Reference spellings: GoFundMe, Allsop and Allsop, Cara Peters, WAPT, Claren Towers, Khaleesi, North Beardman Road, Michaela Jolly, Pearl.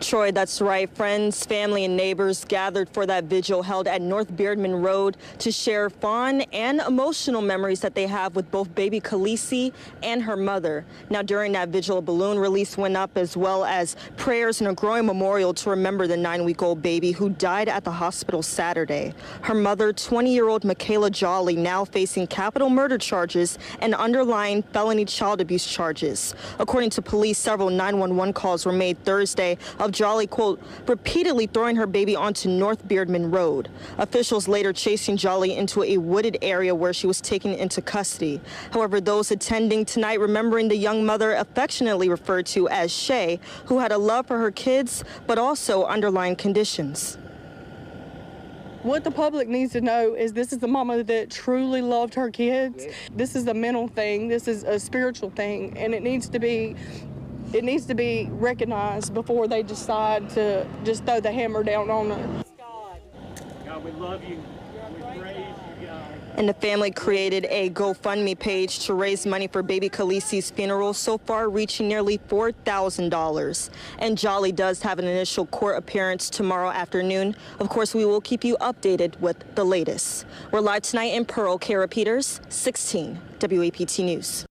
Troy, that's right. Friends, family, and neighbors gathered for that vigil held at North Beardman Road to share fond and emotional memories that they have with both baby Khaleesi and her mother. Now, during that vigil, a balloon release went up as well as prayers and a growing memorial to remember the 9-week-old baby who died at the hospital Saturday. Her mother, 20-year-old Michaela Jolly, now facing capital murder charges and underlying felony child abuse charges. According to police, several 911 calls were made Thursday of Jolly, quote, repeatedly throwing her baby onto North Beardman Road. Officials later chasing Jolly into a wooded area where she was taken into custody. However, those attending tonight remembering the young mother, affectionately referred to as Shay, who had a love for her kids, but also underlying conditions. What the public needs to know is this is the mama that truly loved her kids. This is a mental thing. This is a spiritual thing, and it needs to be recognized before they decide to just throw the hammer down on her. God, we love you. We praise you, God. And the family created a GoFundMe page to raise money for baby Khaleesi's funeral, so far reaching nearly $4,000. And Jolly does have an initial court appearance tomorrow afternoon. Of course, we will keep you updated with the latest. We're live tonight in Pearl. Cara Peters, 16, WAPT News.